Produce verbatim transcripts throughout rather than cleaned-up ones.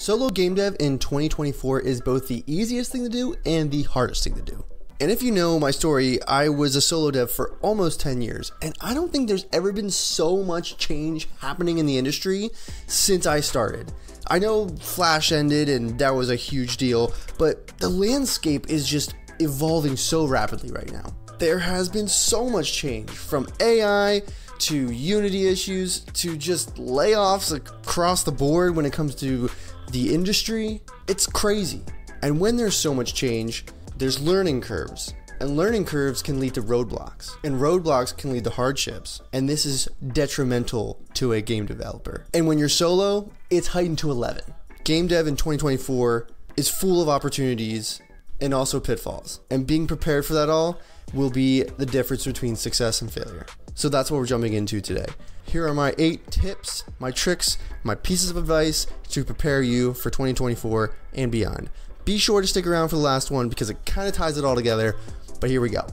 Solo game dev in twenty twenty-four is both the easiest thing to do and the hardest thing to do. And if you know my story, I was a solo dev for almost ten years, and I don't think there's ever been so much change happening in the industry since I started. I know Flash ended and that was a huge deal, but the landscape is just evolving so rapidly right now. There has been so much change, from A I to Unity issues to just layoffs across the board when it comes to the industry. It's crazy. And when there's so much change, there's learning curves, and learning curves can lead to roadblocks, and roadblocks can lead to hardships, and this is detrimental to a game developer. And when you're solo, it's heightened to eleven. Game dev in twenty twenty-four is full of opportunities and also pitfalls, and being prepared for that all will be the difference between success and failure. So that's what we're jumping into today. Here are my eight tips, my tricks, my pieces of advice to prepare you for twenty twenty-four and beyond. Be sure to stick around for the last one because it kind of ties it all together, but here we go.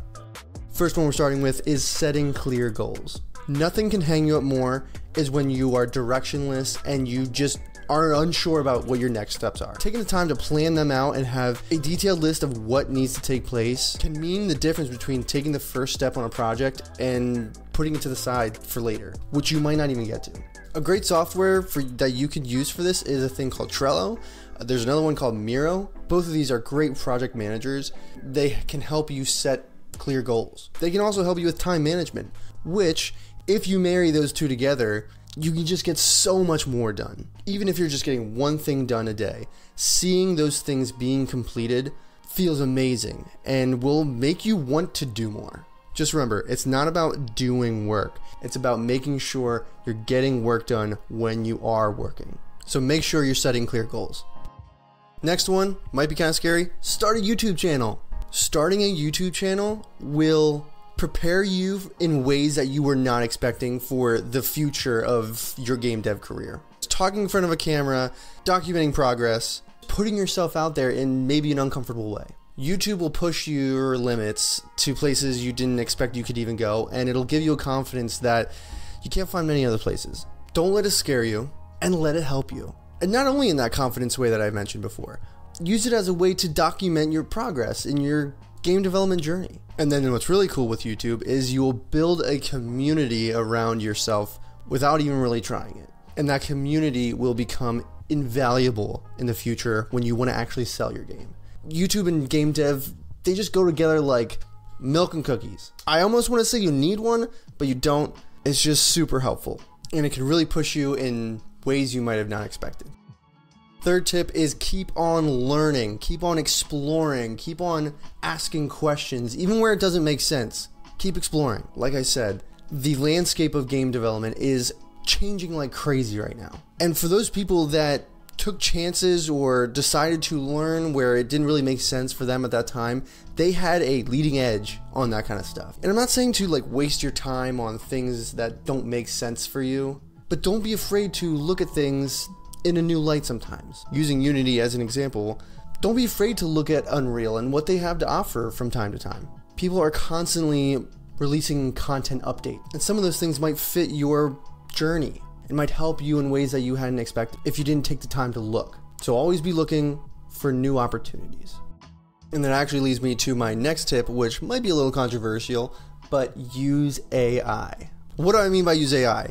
First one we're starting with is setting clear goals. Nothing can hang you up more is when you are directionless and you just are unsure about what your next steps are. Taking the time to plan them out and have a detailed list of what needs to take place can mean the difference between taking the first step on a project and putting it to the side for later, which you might not even get to. A great software for, that you could use for this is a thing called Trello. There's another one called Miro. Both of these are great project managers. They can help you set clear goals. They can also help you with time management, which if you marry those two together, you can just get so much more done. Even if you're just getting one thing done a day, seeing those things being completed feels amazing and will make you want to do more. Just remember, it's not about doing work. It's about making sure you're getting work done when you are working. So make sure you're setting clear goals. Next one might be kind of scary. Start a YouTube channel. Starting a YouTube channel will prepare you in ways that you were not expecting for the future of your game dev career. Talking in front of a camera, documenting progress, putting yourself out there in maybe an uncomfortable way. YouTube will push your limits to places you didn't expect you could even go, and it'll give you a confidence that you can't find many other places. Don't let it scare you, and let it help you. And not only in that confidence way that I mentioned before, use it as a way to document your progress in your game development journey. And then what's really cool with YouTube is you will build a community around yourself without even really trying it. And that community will become invaluable in the future when you want to actually sell your game. YouTube and game dev, they just go together like milk and cookies. I almost want to say you need one, but you don't. It's just super helpful. And it can really push you in ways you might have not expected. Third tip is keep on learning, keep on exploring, keep on asking questions, even where it doesn't make sense. Keep exploring. Like I said, the landscape of game development is changing like crazy right now. And for those people that took chances or decided to learn where it didn't really make sense for them at that time, they had a leading edge on that kind of stuff. And I'm not saying to like waste your time on things that don't make sense for you, but don't be afraid to look at things in a new light sometimes. Using Unity as an example, don't be afraid to look at Unreal and what they have to offer from time to time. People are constantly releasing content updates, and some of those things might fit your journey. It might help you in ways that you hadn't expected if you didn't take the time to look. So always be looking for new opportunities. And that actually leads me to my next tip, which might be a little controversial, but use A I. What do I mean by use A I?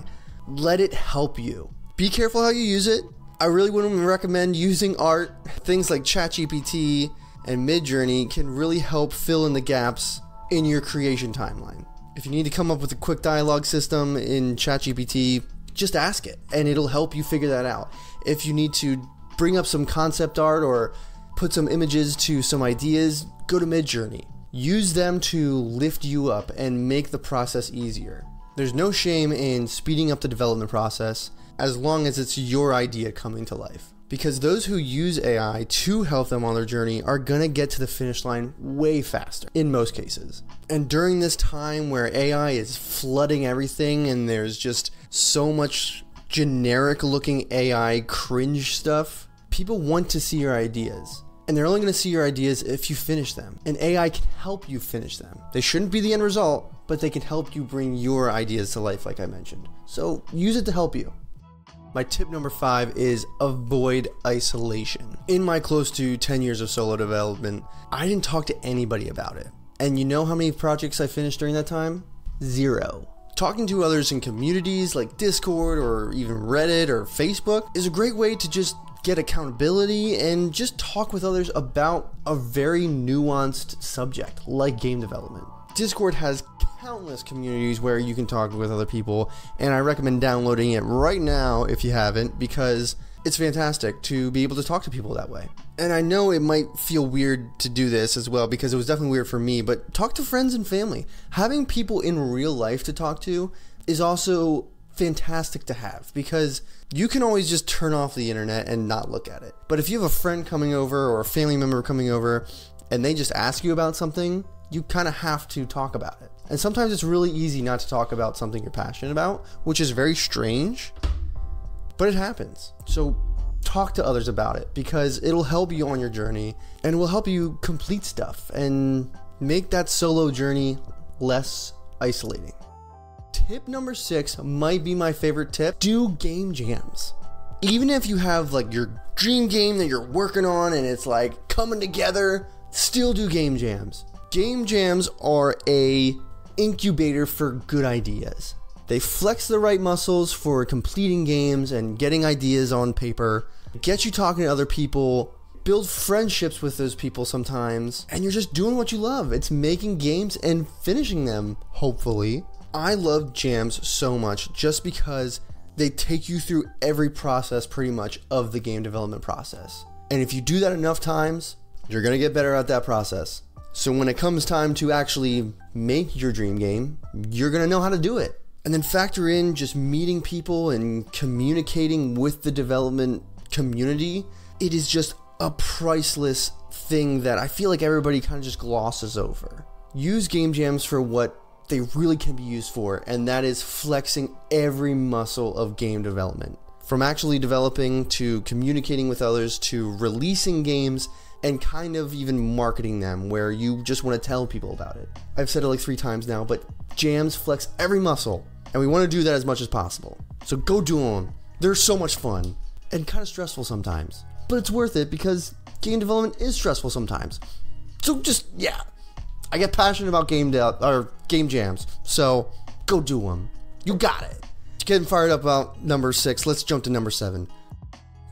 Let it help you. Be careful how you use it. I really wouldn't recommend using art. Things like ChatGPT and Midjourney can really help fill in the gaps in your creation timeline. If you need to come up with a quick dialogue system in ChatGPT, just ask it and it'll help you figure that out. If you need to bring up some concept art or put some images to some ideas, go to Midjourney. Use them to lift you up and make the process easier. There's no shame in speeding up the development process as long as it's your idea coming to life. Because those who use A I to help them on their journey are gonna get to the finish line way faster, in most cases. And during this time where A I is flooding everything and there's just so much generic looking A I cringe stuff, people want to see your ideas. And they're only gonna see your ideas if you finish them. And A I can help you finish them. They shouldn't be the end result, but they can help you bring your ideas to life like I mentioned. So use it to help you. My tip number five is avoid isolation. In my close to ten years of solo development, I didn't talk to anybody about it. And you know how many projects I finished during that time? Zero. Talking to others in communities like Discord or even Reddit or Facebook is a great way to just get accountability and just talk with others about a very nuanced subject like game development. Discord has countless communities where you can talk with other people, and I recommend downloading it right now if you haven't, because it's fantastic to be able to talk to people that way. And I know it might feel weird to do this as well, because it was definitely weird for me, but talk to friends and family. Having people in real life to talk to is also fantastic to have, because you can always just turn off the internet and not look at it. But if you have a friend coming over or a family member coming over and they just ask you about something, you kind of have to talk about it. And sometimes it's really easy not to talk about something you're passionate about, which is very strange, but it happens. So talk to others about it, because it'll help you on your journey and it will help you complete stuff and make that solo journey less isolating. Tip number six might be my favorite tip. Do game jams. Even if you have like your dream game that you're working on and it's like coming together, still do game jams. Game jams are a incubator for good ideas. They flex the right muscles for completing games and getting ideas on paper, get you talking to other people, build friendships with those people sometimes, and you're just doing what you love. It's making games and finishing them, hopefully. I love jams so much just because they take you through every process pretty much of the game development process. And if you do that enough times, you're gonna get better at that process. So when it comes time to actually make your dream game, you're gonna know how to do it. And then factor in just meeting people and communicating with the development community. It is just a priceless thing that I feel like everybody kind of just glosses over. Use game jams for what they really can be used for, and that is flexing every muscle of game development. From actually developing to communicating with others to releasing games, and kind of even marketing them where you just want to tell people about it. I've said it like three times now, but jams flex every muscle, and we want to do that as much as possible. So go do them. They're so much fun and kind of stressful sometimes, but it's worth it because game development is stressful sometimes. So just, yeah, I get passionate about game de- or game jams, so go do them. You got it. Getting fired up about number six. Let's jump to number seven.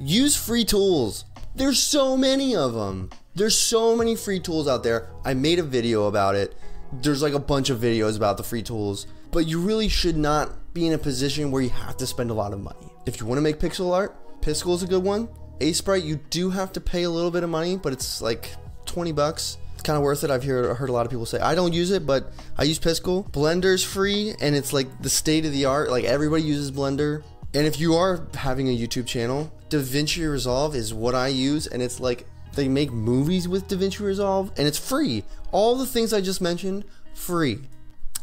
Use free tools. There's so many of them. There's so many free tools out there. I made a video about it. There's like a bunch of videos about the free tools, but you really should not be in a position where you have to spend a lot of money. If you want to make pixel art, Piskel is a good one. Aseprite, you do have to pay a little bit of money, but it's like twenty bucks. It's kind of worth it. I've heard, heard a lot of people say, I don't use it, but I use Piskel. Blender's free, and it's like the state of the art. Like everybody uses Blender. And if you are having a YouTube channel, DaVinci Resolve is what I use, and it's like they make movies with DaVinci Resolve, and it's free. All the things I just mentioned, free.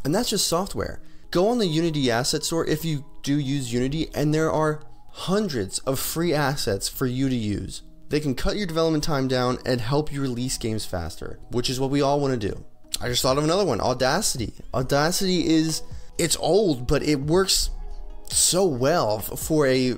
And that's just software. Go on the Unity asset store if you do use Unity, and there are hundreds of free assets for you to use. They can cut your development time down and help you release games faster, which is what we all want to do. I just thought of another one, Audacity. Audacity is, it's old, but it works so well for a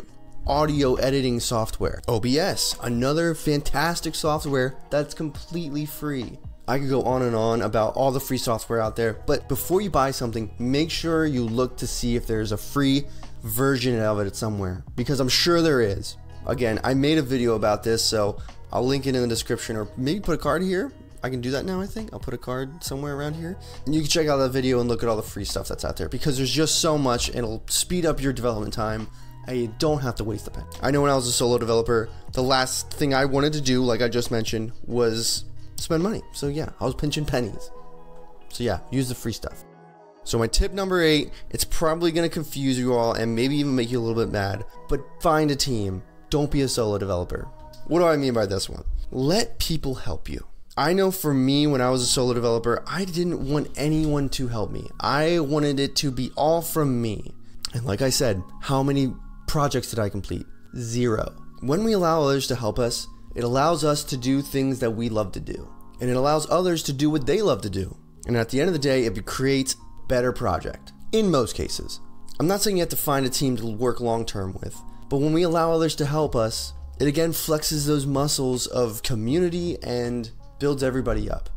audio editing software. O B S, another fantastic software that's completely free. I could go on and on about all the free software out there, but before you buy something, make sure you look to see if there's a free version of it somewhere, because I'm sure there is. Again, I made a video about this, so I'll link it in the description, or maybe put a card here. I can do that now, I think. I'll put a card somewhere around here. And you can check out that video and look at all the free stuff that's out there, because there's just so much, and it'll speed up your development time, and you don't have to waste the pen. I know when I was a solo developer, the last thing I wanted to do, like I just mentioned, was spend money. So yeah, I was pinching pennies. So yeah, use the free stuff. So my tip number eight, it's probably gonna confuse you all and maybe even make you a little bit mad, but find a team. Don't be a solo developer. What do I mean by this one? Let people help you. I know for me, when I was a solo developer, I didn't want anyone to help me. I wanted it to be all from me. And like I said, how many projects did I complete? Zero. When we allow others to help us, it allows us to do things that we love to do. And it allows others to do what they love to do. And at the end of the day, it creates better project. In most cases. I'm not saying you have to find a team to work long term with, But when we allow others to help us, it again flexes those muscles of community and builds everybody up.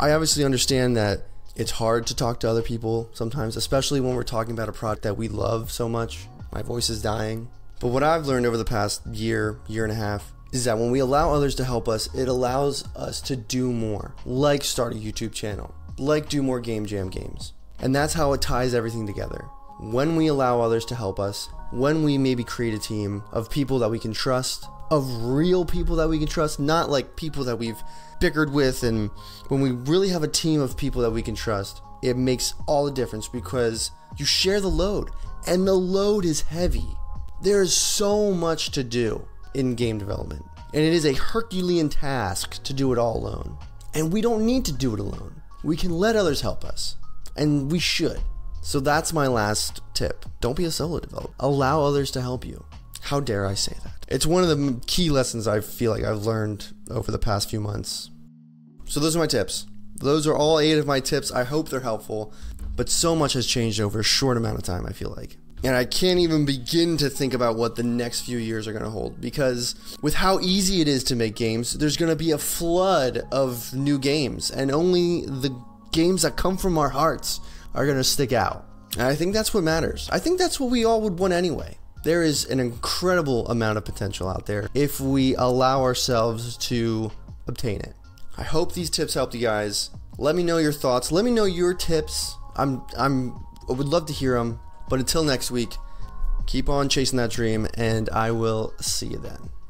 I obviously understand that it's hard to talk to other people sometimes, especially when we're talking about a product that we love so much. My voice is dying. But what I've learned over the past year, year and a half, is that when we allow others to help us, it allows us to do more, like start a YouTube channel, like do more game jam games. And that's how it ties everything together. When we allow others to help us, when we maybe create a team of people that we can trust, of real people that we can trust, not like people that we've bickered with, and when we really have a team of people that we can trust, it makes all the difference because you share the load, and the load is heavy. There is so much to do in game development, and it is a Herculean task to do it all alone. And we don't need to do it alone. We can let others help us, and we should. So that's my last tip. Don't be a solo developer. Allow others to help you. How dare I say that? It's one of the key lessons I feel like I've learned over the past few months. So those are my tips. Those are all eight of my tips. I hope they're helpful, but so much has changed over a short amount of time, I feel like. And I can't even begin to think about what the next few years are going to hold, because with how easy it is to make games, there's going to be a flood of new games, and only the games that come from our hearts are going to stick out. And I think that's what matters. I think that's what we all would want anyway. There is an incredible amount of potential out there if we allow ourselves to obtain it. I hope these tips helped you guys. Let me know your thoughts. Let me know your tips. I'm, I'm, I would love to hear them. But until next week, keep on chasing that dream, and I will see you then.